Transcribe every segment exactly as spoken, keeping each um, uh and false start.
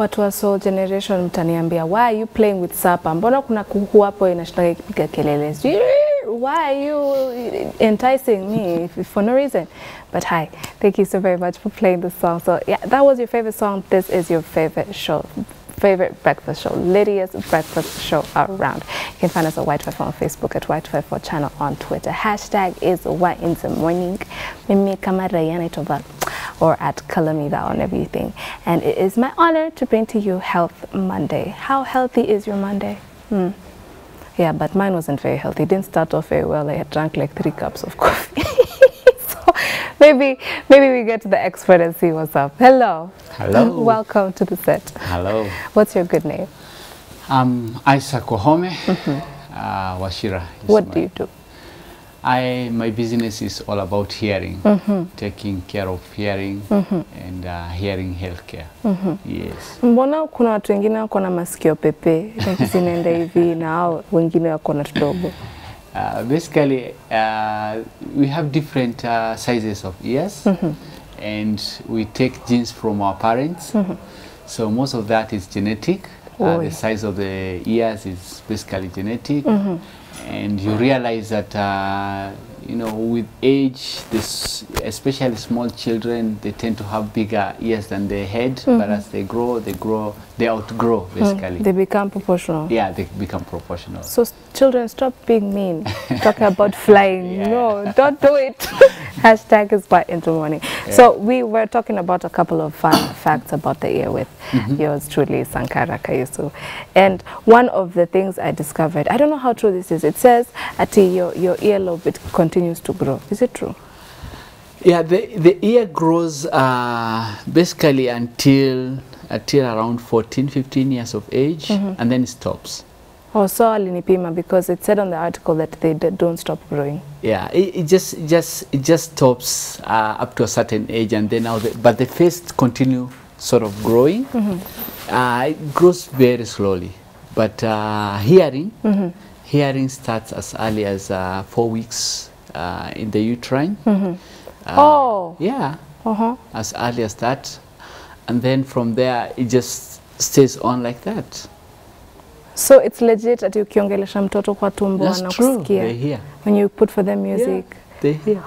Watu wa soul generation mtaniambia, why are you playing with sapa? Mbona kuna kuku hapo inashitaka kipiga kelele? Why are you enticing me for no reason? But hi, thank you so very much for playing this song. So yeah, that was your favorite song. This is your favorite show. Favorite breakfast show, Lydia's breakfast show around. You can find us at Y two five four on Facebook, at Y two five four channel on Twitter. Hashtag is Y in the morning. Mimi kama Rayana Itova, or at Kalamida on everything. And it is my honor to bring to you Health Monday. How healthy is your Monday? Hmm. Yeah, but mine wasn't very healthy. It didn't start off very well. I had drunk like three cups of coffee. So maybe, maybe we get to the expert and see what's up. Hello. Hello. Welcome to the set. Hello. What's your good name? Um, Isaac Wahome. Mm-hmm. uh, Washira. What my, do you do? I my business is all about hearing, mm-hmm. taking care of hearing, mm-hmm. and uh, hearing healthcare. Mm-hmm. Yes. Mbona kuna watu wengine wako na masikio pepe na kisinenda hivi na hao wengine wako na tudogo? Uh, basically, uh, we have different uh, sizes of ears, mm-hmm. and we take genes from our parents. Mm-hmm. So most of that is genetic. Uh, the size of the ears is basically genetic, mm-hmm. and you realize that uh, you know, with age, this especially small children, they tend to have bigger ears than their head. Mm-hmm. But as they grow, they grow, they outgrow basically. Mm. They become proportional. Yeah, they become proportional. So children, stop being mean. Talk about flying. Yeah. No, don't do it. Hashtag is Y in the morning. Yeah. So we were talking about a couple of fun facts about the ear with mm-hmm. yours truly, Sankara Kayusu. And one of the things I discovered, I don't know how true this is. It says Ati, your your earlobe it continues to grow. Is it true? Yeah, the the ear grows uh, basically until until around fourteen, fifteen years of age, mm-hmm. and then it stops. Oh, so alinipima, because it said on the article that they don't stop growing. Yeah, it, it just it just it just stops uh, up to a certain age, and then now the, but the face continue sort of growing. Mm-hmm. uh, it grows very slowly, but uh, hearing mm-hmm. hearing starts as early as uh, four weeks uh, in the uterine. Mm-hmm. uh, oh, yeah, uh-huh. as early as that, and then from there it just stays on like that. So it's legit that you ukiongelesha mtoto kwa tumbo wanakusikia. They hear. When you put for them music. Yeah, they hear.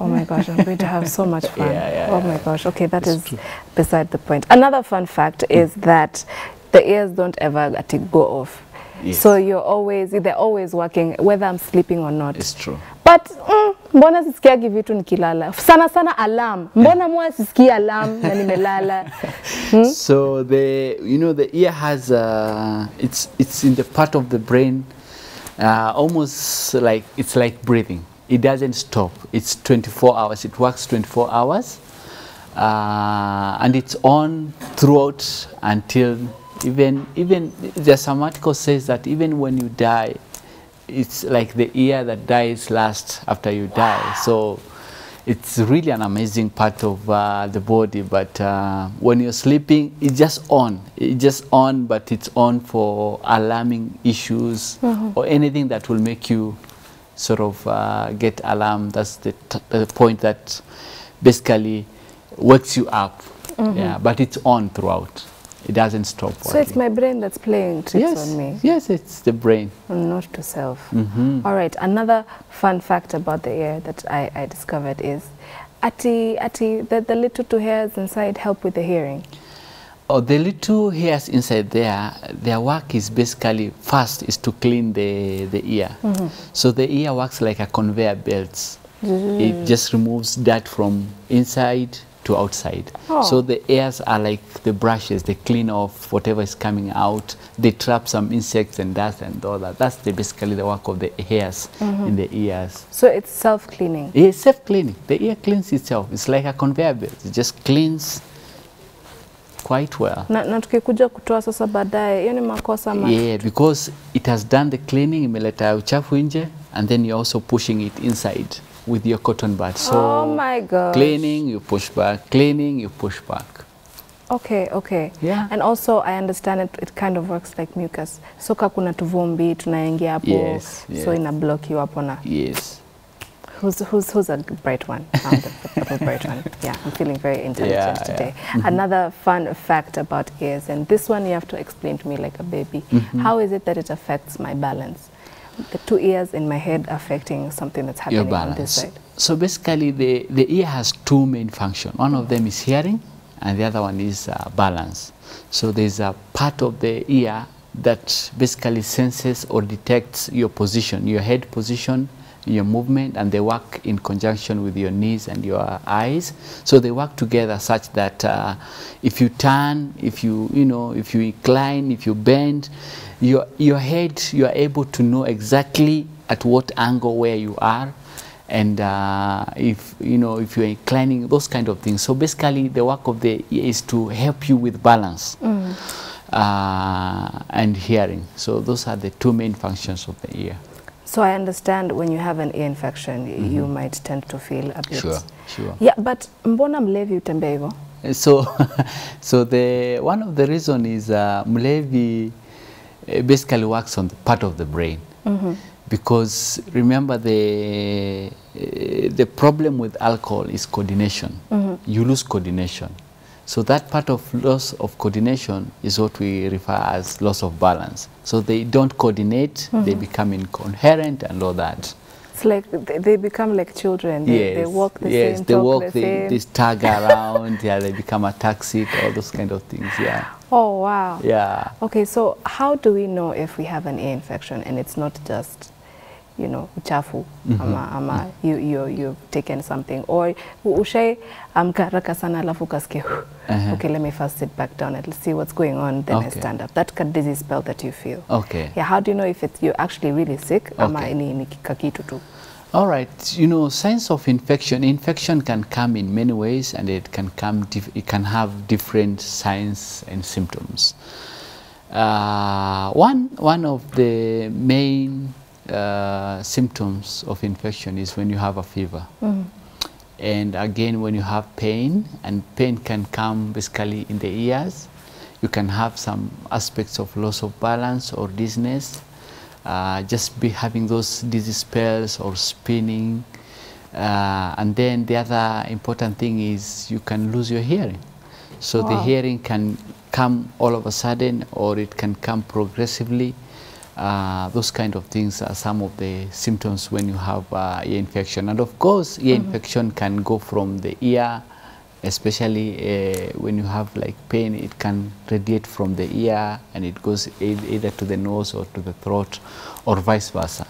Oh my gosh, I'm going to have so much fun. Yeah, yeah, oh my gosh, okay, that is true. Beside the point. Another fun fact is that the ears don't ever let it go off. Yes. So you're always, they're always working, whether I'm sleeping or not. It's true. But mm, mbona sisikia vitu nikilala? Sana sana alarm. Mbona mwa sisikia alarm na nimelala? Hmm? So the you know the ear has uh, it's it's in the part of the brain, uh, almost like it's like breathing. It doesn't stop. It's twenty-four hours. It works twenty-four hours, uh, and it's on throughout until. Even, even the some article says that even when you die, it's like the ear that dies last after you wow. die. So it's really an amazing part of uh, the body. But uh, when you're sleeping, it's just on. It's just on, but it's on for alarming issues mm-hmm. or anything that will make you sort of uh, get alarmed. That's the, t the point that basically wakes you up. Mm-hmm. Yeah, but it's on throughout. It doesn't stop. So it's my brain that's playing tricks yes. on me. Yes, it's the brain. And not to self. Mm-hmm. All right. Another fun fact about the ear that I, I discovered is, ati ati the, the little two hairs inside help with the hearing. Oh, the little hairs inside there, their work is basically first is to clean the the ear. Mm-hmm. So the ear works like a conveyor belt. Mm. It just removes dirt from inside to outside. Oh. So the ears are like the brushes, they clean off whatever is coming out, they trap some insects and dust and all that. That's the, basically the work of the hairs mm-hmm. in the ears. So it's self-cleaning? It's self-cleaning. The ear cleans itself. It's like a conveyor belt. It just cleans quite well. Na tukikuja kutoa sasa baadaye, hiyo ni makosa ma. Yeah, because it has done the cleaning, imeleta uchafu nje, and then you're also pushing it inside with your cotton bud. So oh my gosh. Cleaning, you push back. Cleaning, you push back. Okay, okay. Yeah. And also, I understand it, it kind of works like mucus. So kakuna tuvumbi, tunaingia hapo. Yes, yes. So ina block you hapo na. Yes. Who's, who's, who's a bright one? I'm the bright one. Yeah, I'm feeling very intelligent yeah, today. Yeah. Mm-hmm. Another fun fact about ears, and this one you have to explain to me like a baby. Mm-hmm. How is it that it affects my balance? The two ears in my head affecting something that's happening on this side. So basically the, the ear has two main functions. One of them is hearing and the other one is uh, balance. So there's a part of the ear that basically senses or detects your position, your head position, your movement, and they work in conjunction with your knees and your eyes. So they work together such that uh, if you turn, if you, you know, if you incline, if you bend, your, your head, you are able to know exactly at what angle where you are. And uh, if, you know, if you're inclining, those kind of things. So basically the work of the ear is to help you with balance. Mm. Uh, and hearing. So those are the two main functions of the ear. So I understand when you have an ear infection, mm-hmm. you might tend to feel a bit. Sure, sure. Yeah, but mbona mlevi utembea hivyo? So, so the one of the reason is uh, mlevi basically works on the part of the brain, mm-hmm. because remember the uh, the problem with alcohol is coordination. Mm-hmm. You lose coordination. So that part of loss of coordination is what we refer as loss of balance. So they don't coordinate, mm-hmm. they become incoherent and all that. It's like they, they become like children. They, yes. they walk the yes, same, they talk walk, the they, same. They stagger around, yeah, they become ataxic, all those kind of things, yeah. Oh, wow. Yeah. Okay, so how do we know if we have an ear infection and it's not just, you know, uchafu, mm-hmm. ama, ama mm-hmm. you, you, you've taken something, or ushe amka raka sana alafu kasikia, okay, let me first sit back down and see what's going on, then okay. I stand up. That dizzy spell that you feel. Okay. Yeah, how do you know if it's, you're actually really sick, ama okay. ni, ni kakitu tu? All right, you know, signs of infection, infection can come in many ways, and it can, come it can have different signs and symptoms. Uh, one, one of the main Uh, symptoms of infection is when you have a fever, mm-hmm. and again when you have pain, and pain can come basically in the ears. You can have some aspects of loss of balance or dizziness, uh, just be having those dizzy spells or spinning, uh, and then the other important thing is you can lose your hearing. So wow. the hearing can come all of a sudden, or it can come progressively. Uh, those kind of things are some of the symptoms when you have uh, ear infection. And of course, ear mm-hmm. infection can go from the ear, especially uh, when you have like pain, it can radiate from the ear and it goes either to the nose or to the throat or vice versa.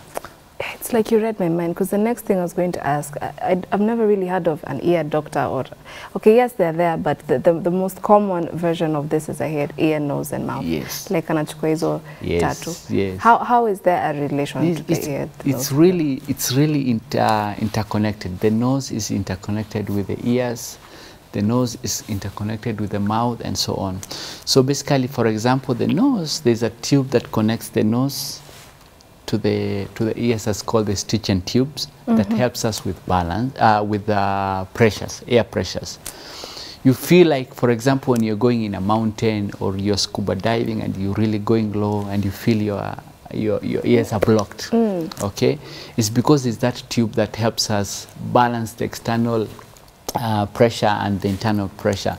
It's like you read my mind, because the next thing I was going to ask, I, I, I've never really heard of an ear doctor or, okay, yes, they're there, but the, the, the most common version of this is I hear ear, nose, and mouth. Yes. Like anachukua hizo tatu. Yes. How, how is there a relation it's, to the it's, ear? To it's, really, it's really inter interconnected. The nose is interconnected with the ears. The nose is interconnected with the mouth and so on. So basically, for example, the nose, there's a tube that connects the nose to the to the ears, that's called the Stichen tubes, mm-hmm. that helps us with balance, uh, with uh, pressures, air pressures. You feel like, for example, when you're going in a mountain or you're scuba diving and you're really going low and you feel your your, your ears are blocked. Mm. Okay, it's because it's that tube that helps us balance the external uh, pressure and the internal pressure,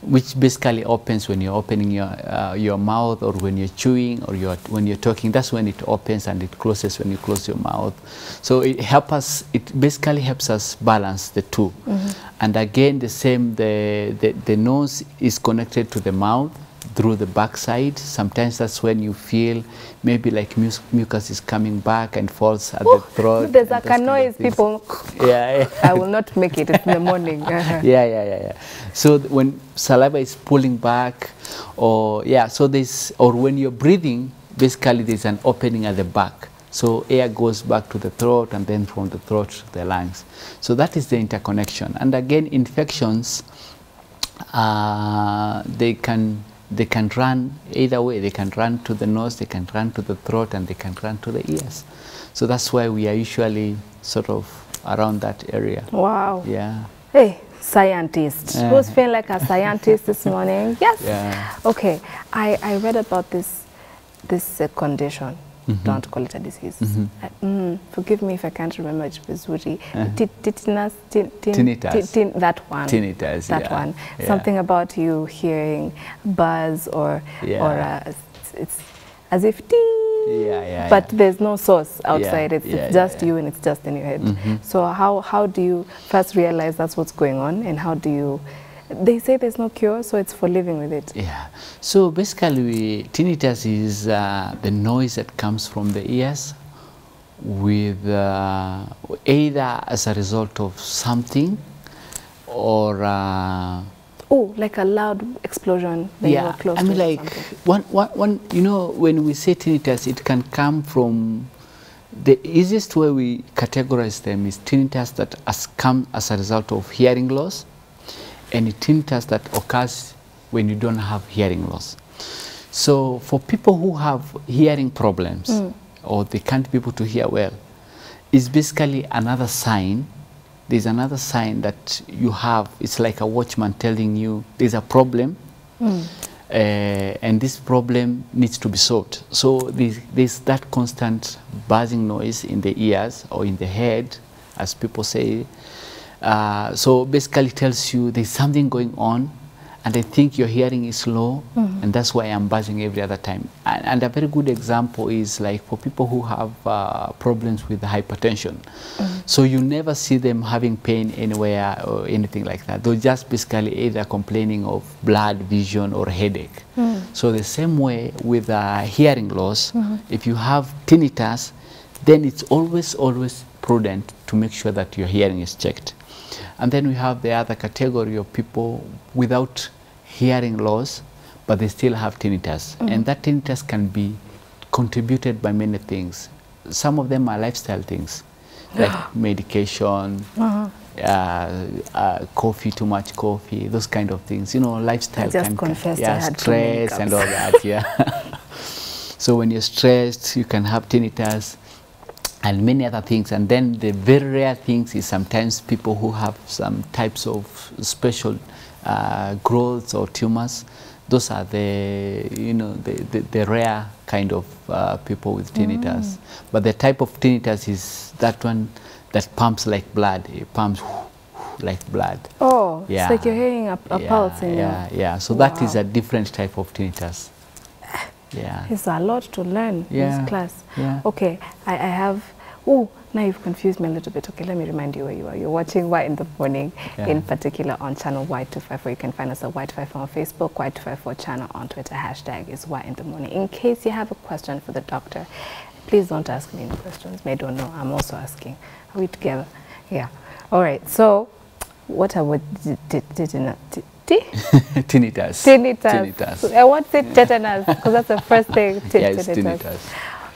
which basically opens when you're opening your uh, your mouth, or when you're chewing, or you're, when you're talking. That's when it opens, and it closes when you close your mouth. So it helps us. It basically helps us balance the two. Mm-hmm. And again, the same. The, the the nose is connected to the mouth through the backside. Sometimes that's when you feel maybe like mu mucus is coming back and falls at Ooh, the throat. There's like a noise, people. Yeah, yeah. I will not make it in the morning. yeah, yeah, yeah, yeah. So when saliva is pulling back, or yeah, so this, or when you're breathing, basically there's an opening at the back. So air goes back to the throat, and then from the throat to the lungs. So that is the interconnection. And again, infections, uh, they can. They can run either way. They can run to the nose, they can run to the throat, and they can run to the ears. So that's why we are usually sort of around that area. Wow. Yeah. Hey, scientist. Uh. Who's feeling like a scientist this morning? Yes. Yeah. Okay. I, I read about this, this uh, condition mm-hmm. don't call it a disease. Mm-hmm. uh, mm, forgive me if I can't remember it was Zuri. Uh-huh. Tinnitus. Tin, tin, tinnitus. Tin, tin, that one. Tinnitus, that yeah. one. Yeah. Something about you hearing buzz or, yeah. or uh, it's as if ding. Yeah, yeah, but yeah. there's no source outside. Yeah, it's, yeah, it's just yeah, yeah. you, and it's just in your head. Mm-hmm. So how how do you first realize that's what's going on, and how do you? They say there's no cure, so it's for living with it. Yeah. So basically, we, tinnitus is uh, the noise that comes from the ears, with uh, either as a result of something, or. Uh, Oh, like a loud explosion. When yeah, you were close I mean, to like one, one, one. You know, when we say tinnitus, it can come from the easiest way we categorize them is tinnitus that has come as a result of hearing loss, and tinnitus that occurs when you don't have hearing loss. So, for people who have hearing problems mm. or they can't be able to hear well, it's basically another sign. There's another sign that you have. It's like a watchman telling you there's a problem, mm. uh, and this problem needs to be solved. So there's, there's that constant buzzing noise in the ears or in the head, as people say. Uh, so basically tells you there's something going on, and I think your hearing is low, mm. and that's why I'm buzzing every other time. And, and a very good example is like for people who have uh, problems with hypertension. Mm. So you never see them having pain anywhere or anything like that. They're just basically either complaining of blood vision or headache. Mm. So the same way with uh, hearing loss, mm-hmm. if you have tinnitus, then it's always, always prudent to make sure that your hearing is checked. And then we have the other category of people without hearing loss, but they still have tinnitus. Mm. And that tinnitus can be contributed by many things. Some of them are lifestyle things, like medication, uh-huh. uh, uh, coffee, too much coffee, those kind of things. You know, lifestyle. I just confessed I had stress and all that, yeah. So when you're stressed, you can have tinnitus. And many other things, and then the very rare things is sometimes people who have some types of special uh, growths or tumors. Those are the you know the the, the rare kind of uh, people with tinnitus. Mm. But the type of tinnitus is that one that pumps like blood. It pumps like blood. Oh, yeah. It's like you're hearing a, a yeah, pulse. In yeah, your... yeah. So wow. that is a different type of tinnitus. Yeah. It's a lot to learn yeah. in this class. Yeah. Okay, I, I have, oh, now you've confused me a little bit. Okay, let me remind you where you are. You're watching Y in the Morning, yeah. in particular on channel Y two five four. You can find us at Y two five four on Facebook, Y two five four channel on Twitter. Hashtag is Y in the Morning. In case you have a question for the doctor, please don't ask me any questions. May don't know. I'm also asking. Are we together? Yeah. All right, so what about tinnitus. Tinnitus. Tinnitus. I won't say tetanus because that's the first thing. Yeah, it's tinnitus.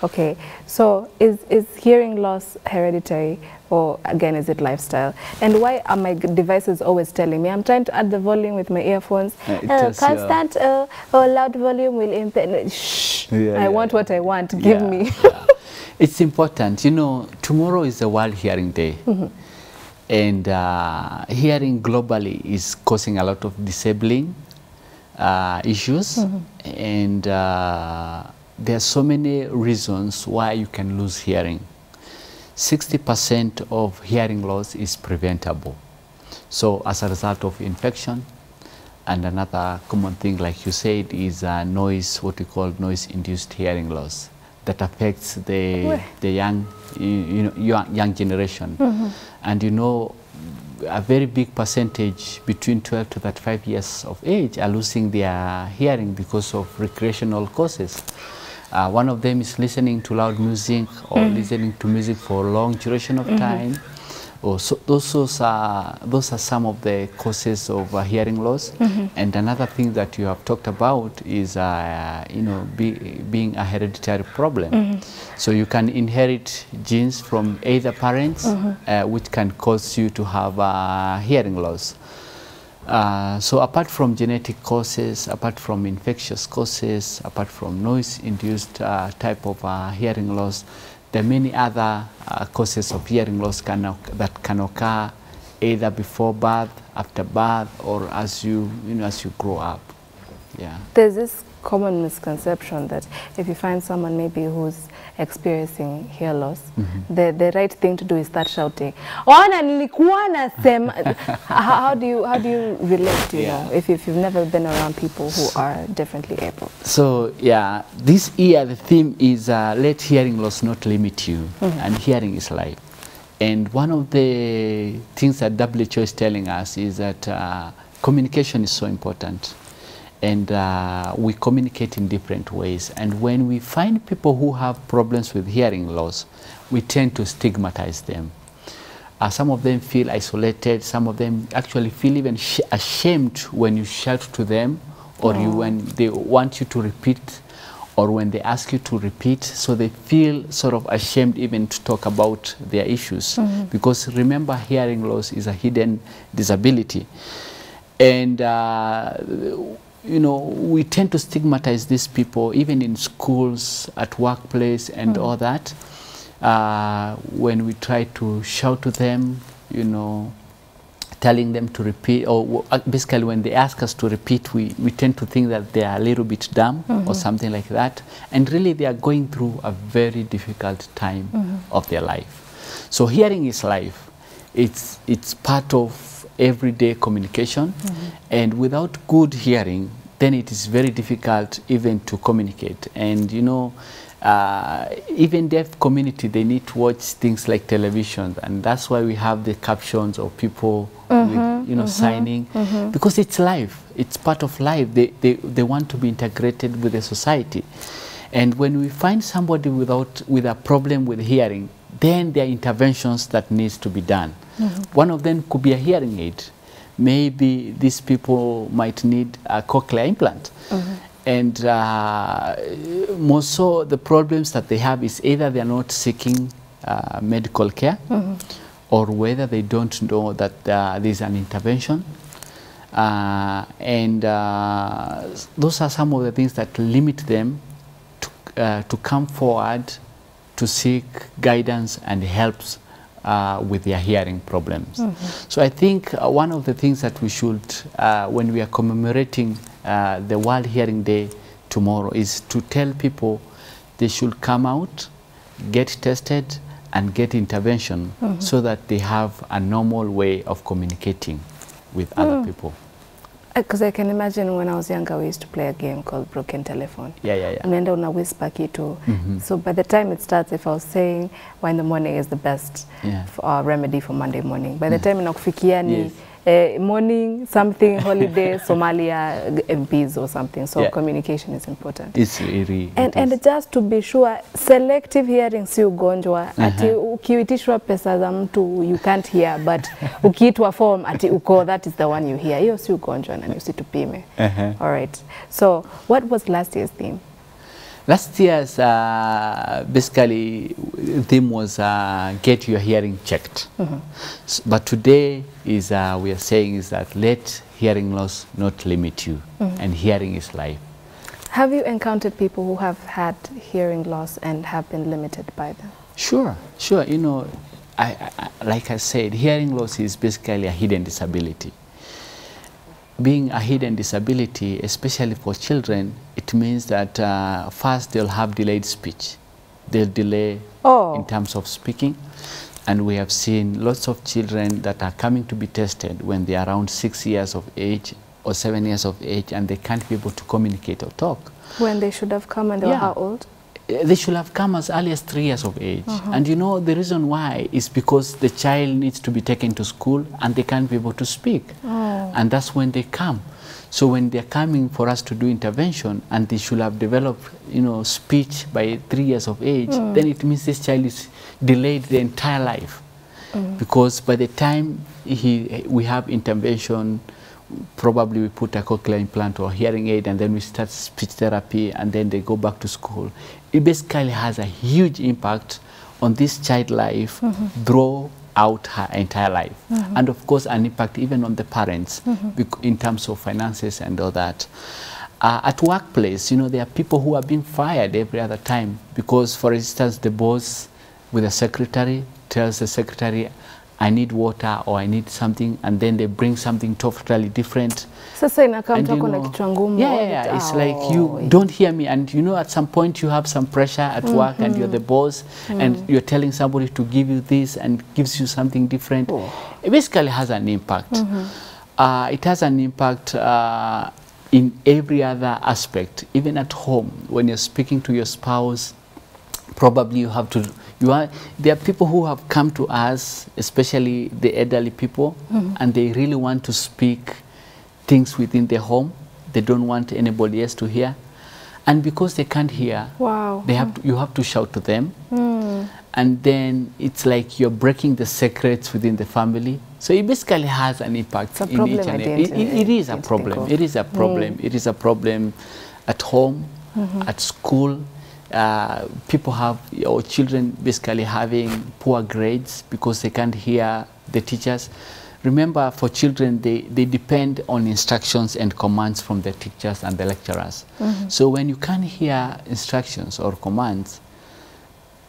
Okay, so is is hearing loss hereditary, or again is it lifestyle? And why are my devices always telling me? I'm trying to add the volume with my earphones. Uh, uh, constant uh, or loud volume will impair. Shh. Yeah, I yeah, want yeah. what I want. Give yeah, me. Yeah. It's important. You know, tomorrow is the World Hearing Day. Mm-hmm. And uh, hearing globally is causing a lot of disabling uh, issues. Mm-hmm. And uh, there are so many reasons why you can lose hearing. sixty percent of hearing loss is preventable. So as a result of infection, and another common thing, like you said, is uh, noise, what we call noise-induced hearing loss, that affects the, the young, you, you know, young, young generation. Mm-hmm. And you know, a very big percentage between twelve to thirty-five years of age are losing their hearing because of recreational causes. Uh, one of them is listening to loud music or mm-hmm. listening to music for a long duration of mm-hmm. time. Oh, so those, those, are, those are some of the causes of uh, hearing loss. Mm-hmm. And another thing that you have talked about is, uh, you know, be, being a hereditary problem. Mm-hmm. So you can inherit genes from either parents, mm-hmm. uh, which can cause you to have uh, hearing loss. Uh, so apart from genetic causes, apart from infectious causes, apart from noise-induced uh, type of uh, hearing loss, there are many other uh, causes of hearing loss can that can occur either before birth, after birth, or as you, you know, as you grow up. Yeah. There's this common misconception that if you find someone maybe who's experiencing hear loss, mm-hmm. the the right thing to do is start shouting, "Ona nilikuwa nasema." How do you how do you relate to yeah. that if if you've never been around people who are differently able? So yeah, this year the theme is uh, let hearing loss not limit you, mm-hmm. and hearing is life. And one of the things that W H O is telling us is that uh, communication is so important. And uh, we communicate in different ways. And when we find people who have problems with hearing loss, we tend to stigmatize them. Uh, some of them feel isolated. Some of them actually feel even sh ashamed when you shout to them, or yeah. you, when they want you to repeat, or when they ask you to repeat. So they feel sort of ashamed even to talk about their issues. Mm-hmm. Because remember, hearing loss is a hidden disability. And uh, you know, we tend to stigmatize these people, even in schools, at workplace, and mm. all that. Uh, when we try to shout to them, you know, telling them to repeat, or basically when they ask us to repeat, we, we tend to think that they are a little bit dumb mm-hmm. or something like that. And really, they are going through a very difficult time mm-hmm. of their life. So hearing is life. It's, it's part of everyday communication, mm-hmm. and without good hearing, then it is very difficult even to communicate. And you know, uh, even deaf community, they need to watch things like television, and that's why we have the captions of people mm-hmm. with, you know, mm-hmm. signing, mm-hmm. because it's life. It's part of life. They, they, they want to be integrated with the society. And when we find somebody without, with a problem with hearing, then there are interventions that needs to be done. Mm-hmm. One of them could be a hearing aid. Maybe these people might need a cochlear implant. Mm-hmm. And uh, more so, the problems that they have is either they're not seeking uh, medical care, mm-hmm. or whether they don't know that uh, there's an intervention. Uh, and uh, those are some of the things that limit them to, uh, to come forward to seek guidance and helps uh, with their hearing problems. Mm-hmm. So I think uh, one of the things that we should, uh, when we are commemorating uh, the World Hearing Day tomorrow, is to tell people they should come out, get tested, and get intervention, mm-hmm. so that they have a normal way of communicating with mm. other people. Because I can imagine when I was younger, we used to play a game called Broken Telephone. Yeah, yeah, yeah. Unaenda una whisper kitu. Mm-hmm. So by the time it starts, if I was saying why in the morning is the best yeah. for, uh, remedy for Monday morning, by the yeah. time inakufikia ni yes. eh, morning, something, holiday, Somalia, M Ps or something. So yeah. communication is important. It's really and, it and is. Just to be sure, selective hearing si ugonjwa. Uh-huh. Ati ukiitishwa pesa za mtu, you can't hear, but ukiitwa form, ati uko, that is the one you hear. Hiyo si ugonjwa na ni usitupime. Uh-huh. All right. So what was last year's theme? Last year's uh, basically theme was uh, get your hearing checked. Mm-hmm. So, but today is uh, we are saying is that let hearing loss not limit you, mm-hmm. and hearing is life. Have you encountered people who have had hearing loss and have been limited by them? Sure, sure. You know, I, I, like I said, hearing loss is basically a hidden disability. Being a hidden disability, especially for children, it means that uh, first they'll have delayed speech. They'll delay oh. in terms of speaking. And we have seen lots of children that are coming to be tested when they are around six years of age or seven years of age, and they can't be able to communicate or talk. When they should have come and they yeah. were how old? They should have come as early as three years of age. Uh-huh. And you know, the reason why is because the child needs to be taken to school and they can't be able to speak. Oh. And that's when they come. So when they're coming for us to do intervention and they should have developed, you know, speech by three years of age, mm. then it means this child is delayed the entire life. Mm. Because by the time he, we have intervention, probably we put a cochlear implant or hearing aid, and then we start speech therapy, and then they go back to school. It basically has a huge impact on this child's life mm-hmm. throughout her entire life. Mm-hmm. And of course, an impact even on the parents mm-hmm. in terms of finances and all that. Uh, at workplace, you know, there are people who are being fired every other time because, for instance, the boss with the secretary tells the secretary, I need water or I need something, and then they bring something totally different. Sasa inakamta kwa kichwa ngumu. Yeah, yeah, it's like you don't hear me, and you know at some point you have some pressure at mm-hmm. work and you're the boss mm-hmm. and you're telling somebody to give you this and gives you something different. Oh. It basically has an impact. Mm-hmm. uh, it has an impact uh, in every other aspect, even at home when you're speaking to your spouse. Probably you have to, you are, there are people who have come to us, especially the elderly people, mm-hmm. and they really want to speak things within their home. They don't want anybody else to hear. And because they can't hear, wow. they have to, you have to shout to them. Mm. And then it's like you're breaking the secrets within the family. So it basically has an impact in each and every. It, it, it is a problem. It is a problem. Mm. It is a problem at home, mm-hmm. at school. Uh, people have, or children basically having poor grades because they can't hear the teachers. Remember, for children, they, they depend on instructions and commands from the teachers and the lecturers. Mm-hmm. So when you can't hear instructions or commands,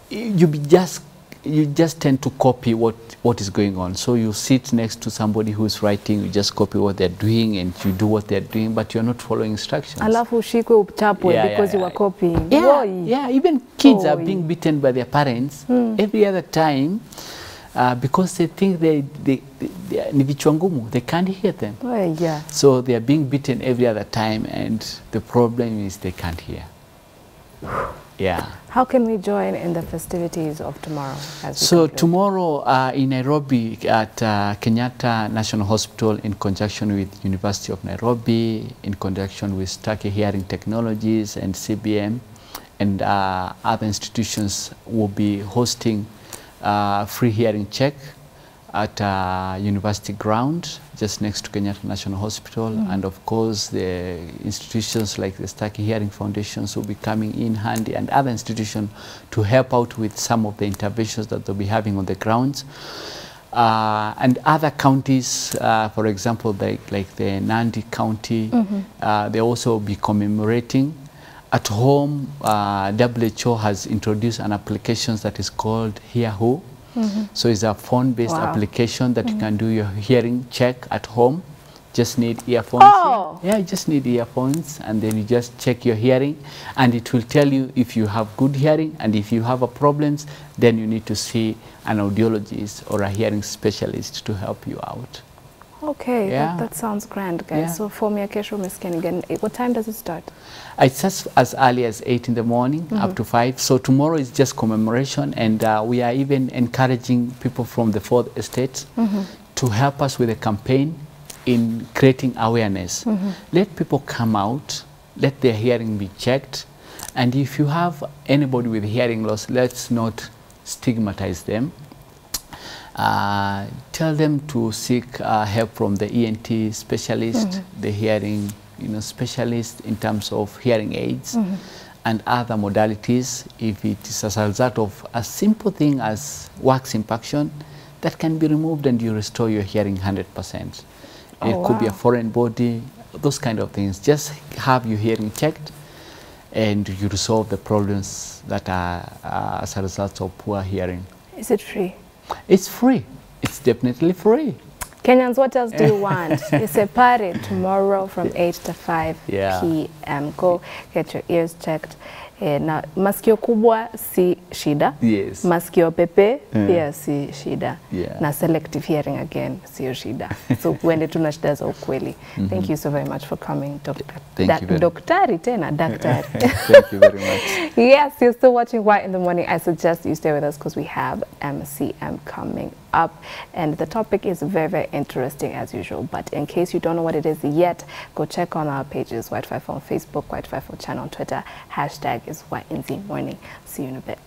you be just you just tend to copy what, what is going on. So you sit next to somebody who's writing, you just copy what they're doing and you do what they're doing, but you're not following instructions. Alafu ushikwe uchapwe yeah, because yeah, yeah. you are copying. Yeah, yeah. Even kids Boy. are being beaten by their parents mm. every other time uh, because they think they, they, they, they, are ni vichwa ngumu, they can't hear them. Boy, yeah. So they are being beaten every other time and the problem is they can't hear. Yeah. How can we join in the festivities of tomorrow? As we so conclude? tomorrow uh, in Nairobi at uh, Kenyatta National Hospital, in conjunction with University of Nairobi, in conjunction with Starkey Hearing Technologies and C B M and uh, other institutions, will be hosting uh, free hearing check at uh, University ground, just next to Kenyatta National Hospital. Mm-hmm. And of course, the institutions like the Starkey Hearing Foundations will be coming in handy, and other institutions, to help out with some of the interventions that they'll be having on the grounds. Uh, and other counties, uh, for example, like, like the Nandi County, mm-hmm. uh, they also will be commemorating. At home, uh, W H O has introduced an application that is called Hear Who. Mm-hmm. So it's a phone-based wow. application that mm-hmm. you can do your hearing check at home. Just need earphones. Oh. Yeah, you just need earphones, and then you just check your hearing, and it will tell you if you have good hearing, and if you have a problems, then you need to see an audiologist or a hearing specialist to help you out. Okay, yeah. that, that sounds grand, guys. Yeah. So for me, kesho msikilizaji, what time does it start? It starts as early as eight in the morning, mm-hmm. up to five. So tomorrow is just commemoration, and uh, we are even encouraging people from the fourth estate mm-hmm. to help us with a campaign in creating awareness. Mm-hmm. Let people come out, let their hearing be checked, and if you have anybody with hearing loss, let's not stigmatize them. Uh, tell them to seek uh, help from the E N T specialist, mm-hmm. the hearing you know, specialist in terms of hearing aids mm-hmm. and other modalities. If it is as a result of a simple thing as wax impaction, that can be removed and you restore your hearing one hundred percent. Oh, it could wow. be a foreign body, those kind of things. Just have your hearing checked and you resolve the problems that are uh, as a result of poor hearing. Is it free? It's free. It's definitely free. Kenyans, what else do you want? It's a party tomorrow from eight to five yeah. p m Go get your ears checked. Eh, na masikio kubwa si shida. Yes. Masikio pepe mm. pia si shida. Yeah. Na selective hearing again siyo shida. So uende tuna shida za ukweli. Mm -hmm. Thank you so very much for coming, Doctor. Thank you very Doctari tena, Doctari. Thank you very much. Yes, you're still watching Y in the Morning. I suggest you stay with us because we have M C M coming up, and the topic is very, very interesting as usual. But in case you don't know what it is yet, go check on our pages, Y two five four on Facebook, Y two five four channel on Twitter, hashtag is Y N Z Morning. See you in a bit.